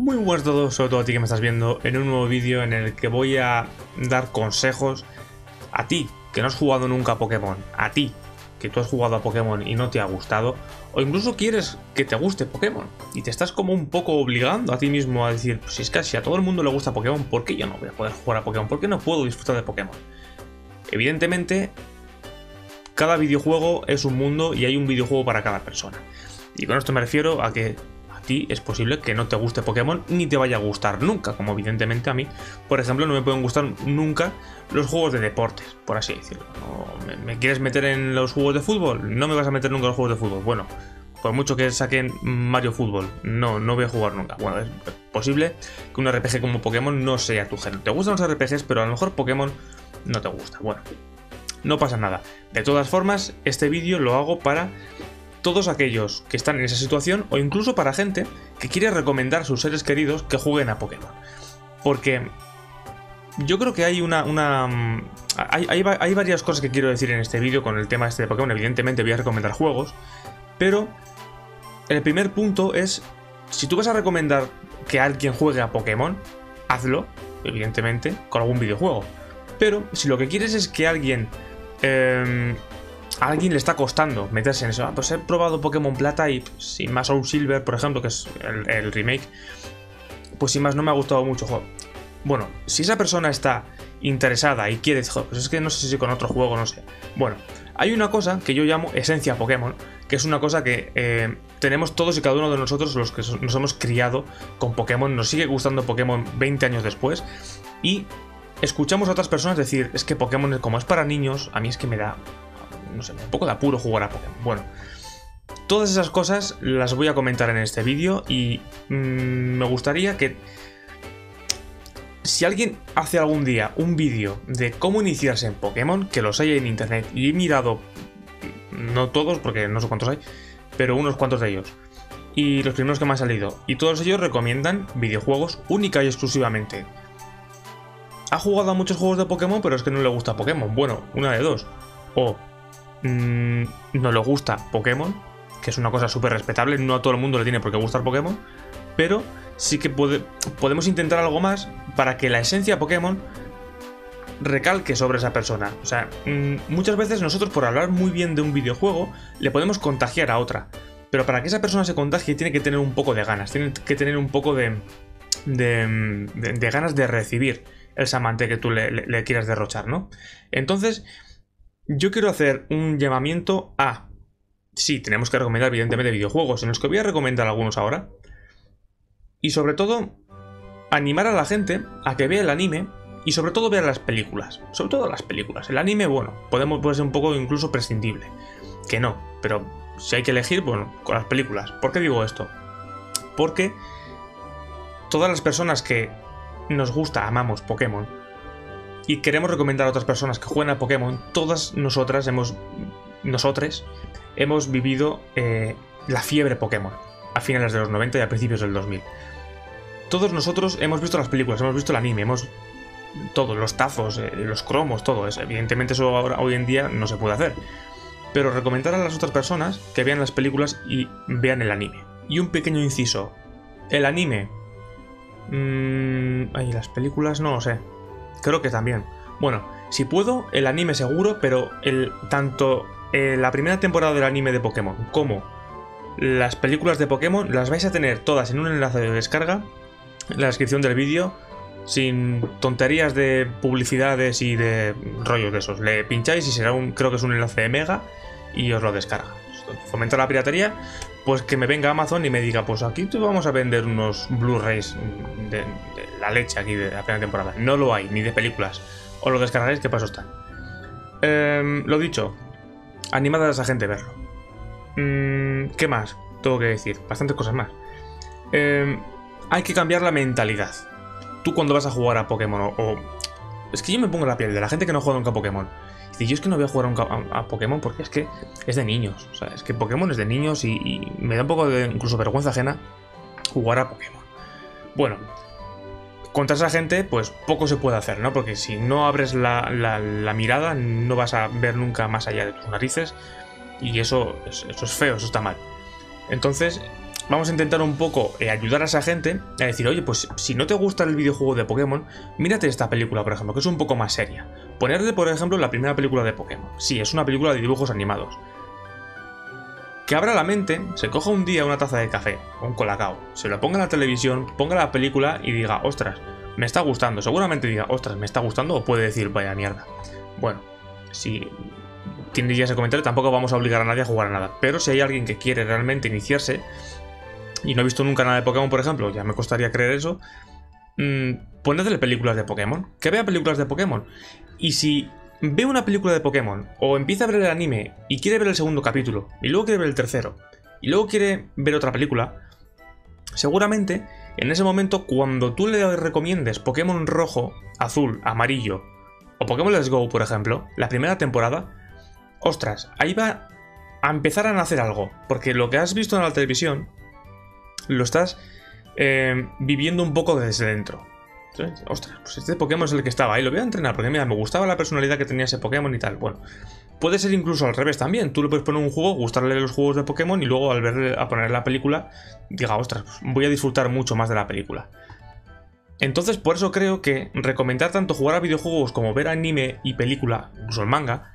Muy buenas a todos, sobre todo a ti que me estás viendo en un nuevo vídeo en el que voy a dar consejos a ti que no has jugado nunca a Pokémon, a ti que tú has jugado a Pokémon y no te ha gustado, o incluso quieres que te guste Pokémon y te estás como un poco obligando a ti mismo a decir, pues es que si a todo el mundo le gusta Pokémon, ¿por qué yo no voy a poder jugar a Pokémon? ¿Por qué no puedo disfrutar de Pokémon? Evidentemente, cada videojuego es un mundo y hay un videojuego para cada persona. Y con esto me refiero a que es posible que no te guste Pokémon ni te vaya a gustar nunca, como evidentemente a mí, por ejemplo, no me pueden gustar nunca los juegos de deportes, por así decirlo. ¿Me quieres meter en los juegos de fútbol? No me vas a meter nunca en los juegos de fútbol. Bueno, por mucho que saquen Mario Fútbol, no voy a jugar nunca. Bueno, es posible que un RPG como Pokémon no sea tu género. Te gustan los RPGs, pero a lo mejor Pokémon no te gusta. Bueno, no pasa nada. De todas formas, este vídeo lo hago para todos aquellos que están en esa situación, o incluso para gente que quiere recomendar a sus seres queridos que jueguen a Pokémon. Porque yo creo que hay hay varias cosas que quiero decir en este vídeo con el tema este de Pokémon. Evidentemente voy a recomendar juegos, pero el primer punto es, si tú vas a recomendar que alguien juegue a Pokémon, hazlo, evidentemente, con algún videojuego. Pero si lo que quieres es que a alguien le está costando meterse en eso. Ah, pues he probado Pokémon Plata y sin más SoulSilver, por ejemplo, que es el remake, pues sin más no me ha gustado mucho el juego. Bueno, si esa persona está interesada y quiere, pues es que no sé si con otro juego, no sé. Bueno, hay una cosa que yo llamo esencia Pokémon, que es una cosa que tenemos todos y cada uno de nosotros, los que nos hemos criado con Pokémon, nos sigue gustando Pokémon 20 años después, y escuchamos a otras personas decir, es que Pokémon como es para niños, a mí es que me da, no sé, un poco de apuro jugar a Pokémon. Bueno, todas esas cosas las voy a comentar en este vídeo y me gustaría que, si alguien hace algún día un vídeo de cómo iniciarse en Pokémon, que los hay en internet, y he mirado, no todos porque no sé cuántos hay, pero unos cuantos de ellos, y los primeros que me han salido, y todos ellos recomiendan videojuegos única y exclusivamente. Ha jugado a muchos juegos de Pokémon, pero es que no le gusta Pokémon. Bueno, una de dos. O no le gusta Pokémon, que es una cosa súper respetable, no a todo el mundo le tiene por qué gustar Pokémon, pero sí que podemos intentar algo más para que la esencia Pokémon recalque sobre esa persona. O sea, muchas veces nosotros, por hablar muy bien de un videojuego, le podemos contagiar a otra, pero para que esa persona se contagie tiene que tener un poco de ganas, tiene que tener un poco de ganas de recibir el samante que tú le quieras derrochar, ¿no? Entonces, yo quiero hacer un llamamiento a, sí, tenemos que recomendar evidentemente videojuegos, en los que voy a recomendar algunos ahora, y sobre todo animar a la gente a que vea el anime y sobre todo vea las películas, sobre todo las películas. El anime, bueno, puede ser un poco incluso prescindible, que no, pero si hay que elegir, bueno, con las películas. ¿Por qué digo esto? Porque todas las personas que nos gusta, amamos Pokémon, y queremos recomendar a otras personas que jueguen a Pokémon, todas nosotras hemos vivido la fiebre Pokémon a finales de los 90 y a principios del 2000. Todos nosotros hemos visto las películas, hemos visto el anime, todos los tazos, los cromos, todo eso. Evidentemente eso ahora, hoy en día no se puede hacer. Pero recomendar a las otras personas que vean las películas y vean el anime. Y un pequeño inciso. El anime... ay, las películas no lo sé. Creo que también. Bueno, si puedo, el anime seguro, pero tanto la primera temporada del anime de Pokémon como las películas de Pokémon las vais a tener todas en un enlace de descarga en la descripción del vídeo, sin tonterías de publicidades y de rollos de esos. Le pincháis y será creo que es un enlace de Mega y os lo descarga. Fomentar la piratería, pues que me venga Amazon y me diga, pues aquí te vamos a vender unos Blu-rays de la leche aquí de la primera temporada. No lo hay, ni de películas. Os lo descargaréis, que paso está. Lo dicho, animad a esa gente a verlo. ¿Qué más tengo que decir? Bastantes cosas más. Hay que cambiar la mentalidad. Tú cuando vas a jugar a Pokémon es que yo me pongo la piel de la gente que no juega nunca a Pokémon. Y yo es que no voy a jugar a Pokémon porque es que es de niños. O sea, es que Pokémon es de niños y me da un poco de incluso vergüenza ajena jugar a Pokémon. Bueno, contra esa gente pues poco se puede hacer, ¿no? Porque si no abres la mirada no vas a ver nunca más allá de tus narices y eso es feo, eso está mal. Entonces vamos a intentar un poco ayudar a esa gente a decir, oye, pues si no te gusta el videojuego de Pokémon, mírate esta película, por ejemplo, que es un poco más seria. Ponerte, por ejemplo, la primera película de Pokémon. Sí, es una película de dibujos animados. Que abra la mente, se coja un día una taza de café, un colacao, se lo ponga en la televisión, ponga la película y diga, ostras, me está gustando. Seguramente diga, ostras, me está gustando, o puede decir, vaya mierda. Bueno, si tiene ya ese comentario, tampoco vamos a obligar a nadie a jugar a nada. Pero si hay alguien que quiere realmente iniciarse y no ha visto nunca nada de Pokémon, por ejemplo, ya me costaría creer eso, ponedle películas de Pokémon, que vea películas de Pokémon. Y si ve una película de Pokémon o empieza a ver el anime y quiere ver el segundo capítulo, y luego quiere ver el tercero, y luego quiere ver otra película, seguramente en ese momento, cuando tú le recomiendes Pokémon Rojo, Azul, Amarillo o Pokémon Let's Go, por ejemplo, la primera temporada, ostras, ahí va a empezar a nacer algo, porque lo que has visto en la televisión lo estás viviendo un poco desde dentro. ¿Sí? Ostras, pues este Pokémon es el que estaba ahí, lo voy a entrenar porque mira, me gustaba la personalidad que tenía ese Pokémon y tal. Bueno, puede ser incluso al revés también. Tú le puedes poner un juego, gustarle los juegos de Pokémon y luego al ver, a poner la película, diga, ostras, pues voy a disfrutar mucho más de la película. Entonces, por eso creo que recomendar tanto jugar a videojuegos como ver anime y película, incluso el manga,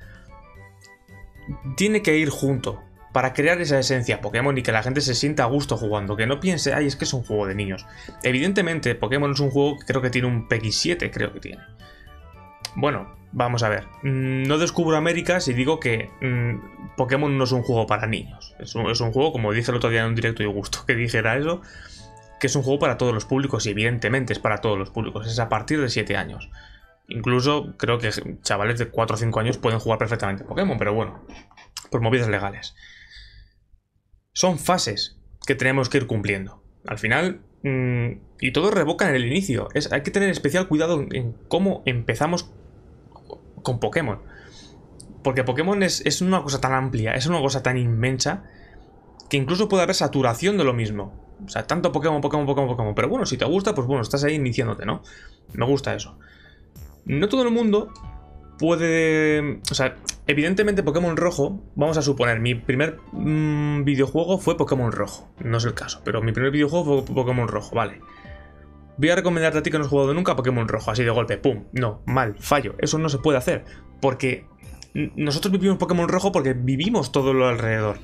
tiene que ir junto para crear esa esencia Pokémon y que la gente se sienta a gusto jugando, que no piense, ay, es que es un juego de niños. Evidentemente, Pokémon es un juego que creo que tiene un PEGI 7, creo que tiene. Bueno, vamos a ver. No descubro América si digo que Pokémon no es un juego para niños. Es un juego, como dije el otro día en un directo y gusto que dijera eso, que es un juego para todos los públicos y evidentemente es para todos los públicos. Es a partir de 7 años. Incluso creo que chavales de 4 o 5 años pueden jugar perfectamente Pokémon, pero bueno, por movidas legales. Son fases que tenemos que ir cumpliendo. Al final, y todo revoca en el inicio. Hay que tener especial cuidado en cómo empezamos con Pokémon. Porque Pokémon es una cosa tan amplia, es una cosa tan inmensa, que incluso puede haber saturación de lo mismo. O sea, tanto Pokémon. Pero bueno, si te gusta, pues bueno, estás ahí iniciándote, ¿no? Me gusta eso. No todo el mundo puede... O sea, evidentemente Pokémon Rojo, vamos a suponer, mi primer videojuego fue Pokémon Rojo. No es el caso, pero mi primer videojuego fue Pokémon Rojo, vale. Voy a recomendarte a ti que no has jugado nunca a Pokémon Rojo, así de golpe, pum. No, mal, fallo. Eso no se puede hacer, porque nosotros vivimos Pokémon Rojo porque vivimos todo lo alrededor.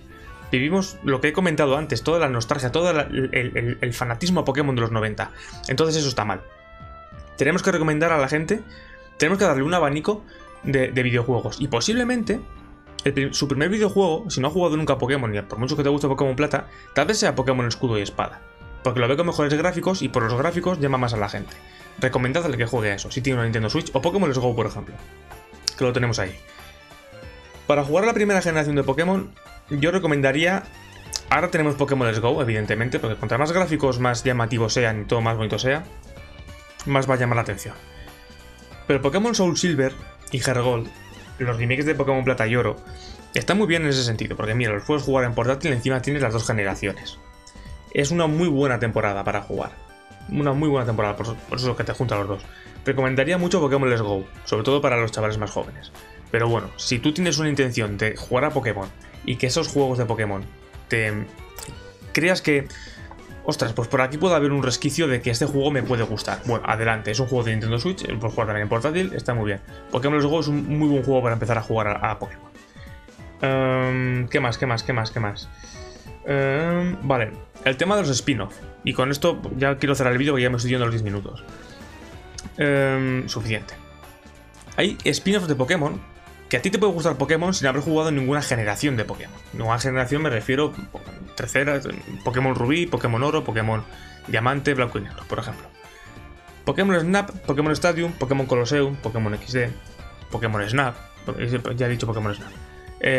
Vivimos lo que he comentado antes, toda la nostalgia, todo el fanatismo a Pokémon de los 90. Entonces eso está mal. Tenemos que recomendar a la gente, tenemos que darle un abanico de videojuegos. Y posiblemente, su primer videojuego, si no ha jugado nunca a Pokémon, y por mucho que te guste Pokémon Plata, tal vez sea Pokémon Escudo y Espada. Porque lo ve con mejores gráficos y por los gráficos llama más a la gente. Recomendadle que juegue a eso, si tiene una Nintendo Switch o Pokémon Let's Go, por ejemplo. Que lo tenemos ahí. Para jugar a la primera generación de Pokémon, yo recomendaría... Ahora tenemos Pokémon Let's Go, evidentemente, porque contra más gráficos más llamativos sean y todo más bonito sea, más va a llamar la atención. Pero Pokémon SoulSilver y HeartGold, los remakes de Pokémon Plata y Oro, están muy bien en ese sentido, porque mira, los puedes jugar en portátil y encima tienes las dos generaciones. Es una muy buena temporada para jugar. Una muy buena temporada, por eso que te junta los dos. Recomendaría mucho Pokémon Let's Go, sobre todo para los chavales más jóvenes. Pero bueno, si tú tienes una intención de jugar a Pokémon y que esos juegos de Pokémon te creas que... Ostras, pues por aquí puede haber un resquicio de que este juego me puede gustar. Bueno, adelante, es un juego de Nintendo Switch, puedes jugar también en portátil, está muy bien. Pokémon Let's Go es un muy buen juego para empezar a jugar a Pokémon. ¿Qué más? Vale, el tema de los spin-off. Y con esto ya quiero cerrar el vídeo que ya me estoy yendo a los 10 minutos. Suficiente. Hay spin-offs de Pokémon que a ti te puede gustar Pokémon sin haber jugado ninguna generación de Pokémon. Ninguna generación me refiero... Tercera, Pokémon Rubí, Pokémon Oro, Pokémon Diamante, Blanco y Negro, por ejemplo. Pokémon Snap, Pokémon Stadium, Pokémon Colosseum, Pokémon XD, Pokémon Snap, ya he dicho Pokémon Snap,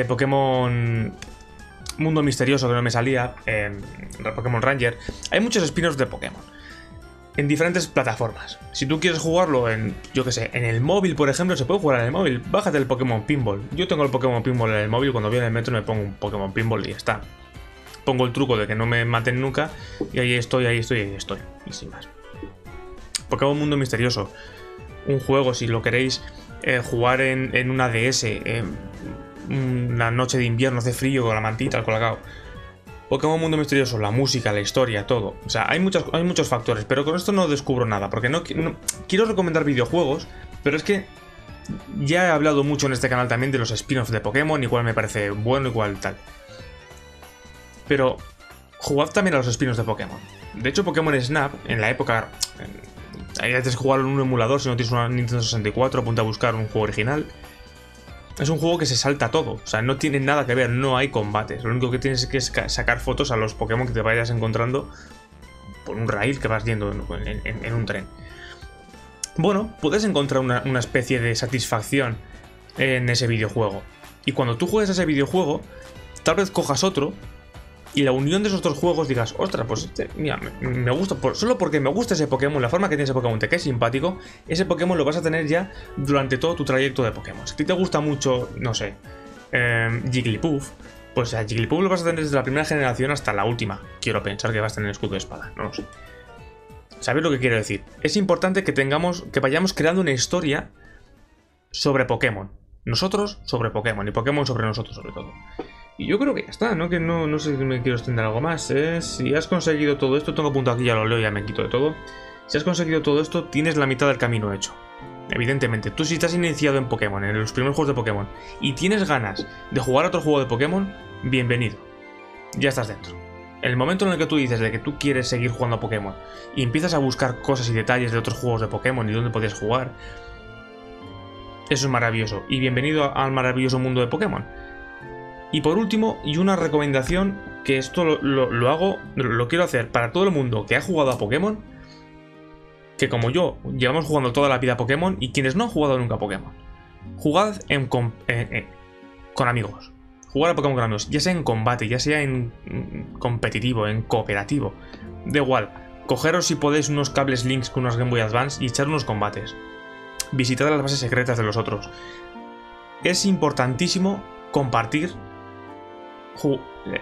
Pokémon Mundo Misterioso, que no me salía, Pokémon Ranger. Hay muchos spin-offs de Pokémon en diferentes plataformas. Si tú quieres jugarlo en, yo que sé, en el móvil, por ejemplo, se puede jugar en el móvil. Bájate el Pokémon Pinball. Yo tengo el Pokémon Pinball en el móvil, cuando voy en el metro me pongo un Pokémon Pinball y ya está. Pongo el truco de que no me maten nunca y ahí estoy. Y sin más. Pokémon Mundo Misterioso. Un juego, si lo queréis jugar en una DS, una noche de invierno hace frío con la mantita, el colacao. Pokémon Mundo Misterioso, la música, la historia, todo. O sea, hay muchos factores, pero con esto no descubro nada, porque no quiero recomendar videojuegos, pero es que ya he hablado mucho en este canal también de los spin-offs de Pokémon, igual me parece bueno, igual tal. Pero jugad también a los spin-offs de Pokémon. De hecho, Pokémon Snap, en la época... Ahí antes jugaron en un emulador, si no tienes una Nintendo 64, apunta a buscar un juego original. Es un juego que se salta todo, o sea, no tiene nada que ver, no hay combates. Lo único que tienes que es sacar fotos a los Pokémon que te vayas encontrando por un rail que vas yendo en un tren. Bueno, puedes encontrar una especie de satisfacción en ese videojuego. Y cuando tú juegues a ese videojuego, tal vez cojas otro... Y la unión de esos dos juegos digas, ostras, pues este, mira, me gusta, solo porque me gusta ese Pokémon, la forma que tiene ese Pokémon, te cae simpático, ese Pokémon lo vas a tener ya durante todo tu trayecto de Pokémon. Si a ti te gusta mucho, no sé, Jigglypuff, pues a Jigglypuff lo vas a tener desde la primera generación hasta la última. Quiero pensar que vas a tener Escudo y Espada, no lo sé. ¿Sabéis lo que quiero decir? Es importante que vayamos creando una historia sobre Pokémon. Nosotros sobre Pokémon y Pokémon sobre nosotros, sobre todo. Y yo creo que ya está, ¿no? Que no sé si me quiero extender algo más, ¿eh? Si has conseguido todo esto, tengo apuntado aquí, ya lo leo, ya me quito de todo. Si has conseguido todo esto, tienes la mitad del camino hecho. Evidentemente, tú si estás iniciado en Pokémon, en los primeros juegos de Pokémon, y tienes ganas de jugar a otro juego de Pokémon, bienvenido. Ya estás dentro. En el momento en el que tú dices de que tú quieres seguir jugando a Pokémon y empiezas a buscar cosas y detalles de otros juegos de Pokémon y dónde podías jugar, eso es maravilloso. Y bienvenido al maravilloso mundo de Pokémon. Y por último, y una recomendación, que esto lo quiero hacer para todo el mundo que ha jugado a Pokémon, que como yo, llevamos jugando toda la vida a Pokémon, y quienes no han jugado nunca a Pokémon, jugad con amigos. Jugar a Pokémon con amigos, ya sea en combate, ya sea en competitivo, en cooperativo, da igual. Cogeros si podéis unos cables Links con unos Game Boy Advance y echar unos combates. Visitad las bases secretas de los otros. Es importantísimo compartir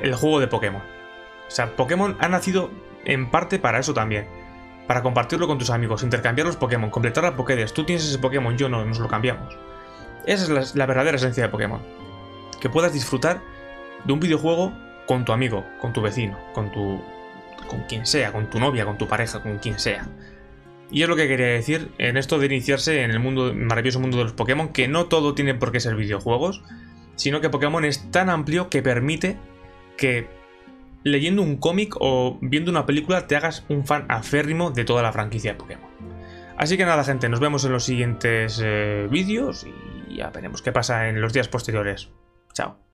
el juego de Pokémon. O sea, Pokémon ha nacido en parte para eso también. Para compartirlo con tus amigos, intercambiar los Pokémon, completar la Pokédex. Tú tienes ese Pokémon, yo no, nos lo cambiamos. Esa es la verdadera esencia de Pokémon. Que puedas disfrutar de un videojuego con tu amigo, con tu vecino, con quien sea, con tu novia, con tu pareja, con quien sea. Y es lo que quería decir en esto de iniciarse en el mundo, maravilloso mundo de los Pokémon, que no todo tiene por qué ser videojuegos, sino que Pokémon es tan amplio que permite que leyendo un cómic o viendo una película te hagas un fan aférrimo de toda la franquicia de Pokémon. Así que nada, gente, nos vemos en los siguientes vídeos y ya veremos qué pasa en los días posteriores. Chao.